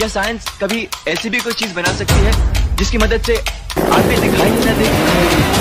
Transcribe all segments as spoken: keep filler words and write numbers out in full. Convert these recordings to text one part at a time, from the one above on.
क्या साइंस कभी ऐसी भी कोई चीज बना सकती है जिसकी मदद से आदमी दिखाई न दे?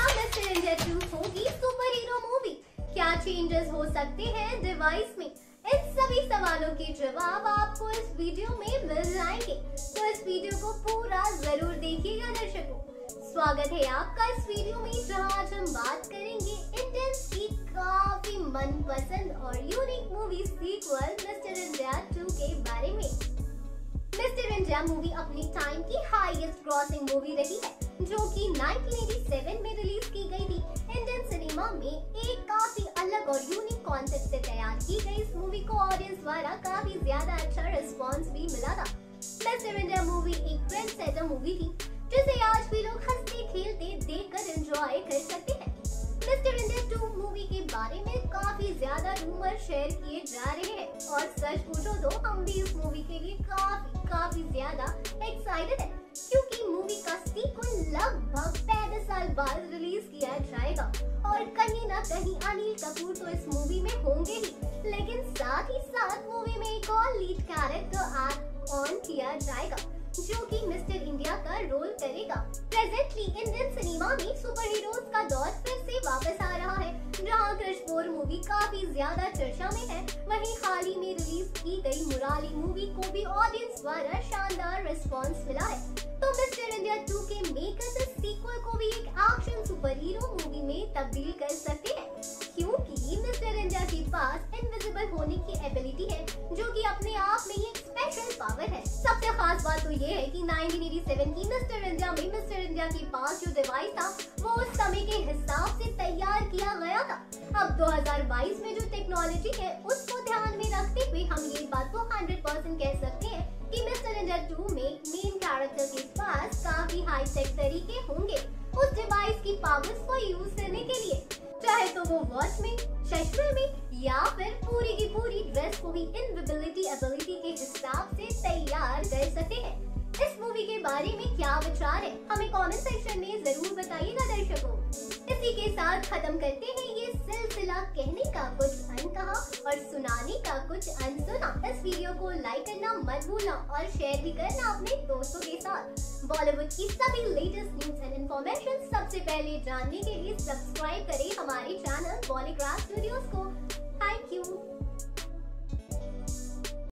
क्या मिस्टर इंडिया टू होगी सुपर हीरो मूवी? क्या चेंजेस हो सकते हैं डिवाइस में? इन सभी सवालों के जवाब आपको इस वीडियो में मिल जाएंगे, तो इस वीडियो को पूरा जरूर देखिएगा दर्शकों। स्वागत है आपका इस वीडियो में, जहां आज हम बात करेंगे इंडियंस की काफी मनपसंद और unique movie sequel Mister India two के बारे में। मिस्टर इंडिया मूवी अपने टाइम की हाईएस्ट ग्रॉसिंग मूवी रही है, जो कि नाइनटीन एटी सेवन में रिलीज की गई थी। इंडियन सिनेमा में एक काफी अलग और यूनिक कॉन्सेप्ट से तैयार की गई इस मूवी को ऑडियंस द्वारा काफी ज्यादा अच्छा रिस्पांस भी मिला था। मिस्टर इंडिया मूवी एक ट्रेंड सेटर मूवी थी, जिसे आज भी लोग हंसते खेलते देखकर एंजॉय कर सकते हैं। मिस्टर इंडिया टू मूवी के बारे में काफी ज्यादा रूमर शेयर किए जा रहे हैं और सच पूछो तो हम भी इस मूवी के लिए काफी काफी ज्यादा एक्साइटेड है, क्योंकि मूवी का सीक्वल लगभग पैंतीस साल बाद रिलीज किया जाएगा और कहीं ना कहीं अनिल कपूर तो इस मूवी में होंगे ही, लेकिन साथ ही साथ मूवी में एक और लीड कैरेक्टर ऐड ऑन किया जाएगा जो कि मिस्टर इंडिया का रोल करेगा। प्रेजेंटली इंडियन सिनेमा में सुपर हीरोज का दौर फिर से वापस आ रहा है, जहां क्रिश फोर मूवी काफी ज्यादा चर्चा में है, वहीं हाल ही में रिलीज की गई मुराली मूवी को भी ऑडियंस द्वारा शानदार रिस्पांस मिला है। तो मिस्टर इंडिया टू के मेकर्स इस सीक्वल को भी एक एक्शन सुपर हीरो मूवी में तब्दील कर सकते हैं, क्योंकि मिस्टर इंडिया के पास इनविजिबल होने की एबिलिटी है जो कि अपने आप में ही एक स्पेशल पावर है। सबसे खास बात तो ये है कि नाइनटीन एटी सेवन की मिस्टर इंडिया में मिस्टर इंडिया के पास जो डिवाइस था वो उस समय के हिसाब से तैयार किया गया था। अब दो हज़ार बाईस में जो टेक्नोलॉजी है उसको ध्यान में रखते हुए हम ये बात को हंड्रेड परसेंट कह सकते हैं कि मिस्टर इंडिया टू में मेन कैरेक्टर के पास काफी हाई टेक तरीके होंगे उस डिवाइस की पावर्स को यूज करने के लिए, चाहे तो वो वॉच में, चश्मे में या फिर पूरी की पूरी ड्रेस को भी इनविजिबिलिटी एबिलिटी के हिसाब से तैयार कर सकते हैं। इस मूवी के बारे में क्या विचार है हमें कमेंट सेक्शन में जरूर बताइएगा दर्शकों। इसी के साथ खत्म करते हैं ये सिलसिला कहने का कुछ अनकहा और सुनाने का कुछ अनसुना। इस वीडियो को लाइक करना मत भूलना और शेयर भी करना अपने दोस्तों के साथ। बॉलीवुड की सभी लेटेस्ट न्यूज एंड इन्फॉर्मेशन सबसे पहले जानने के लिए सब्सक्राइब करें हमारे चैनल बॉलीग्राड स्टूडियोज को। Thank you.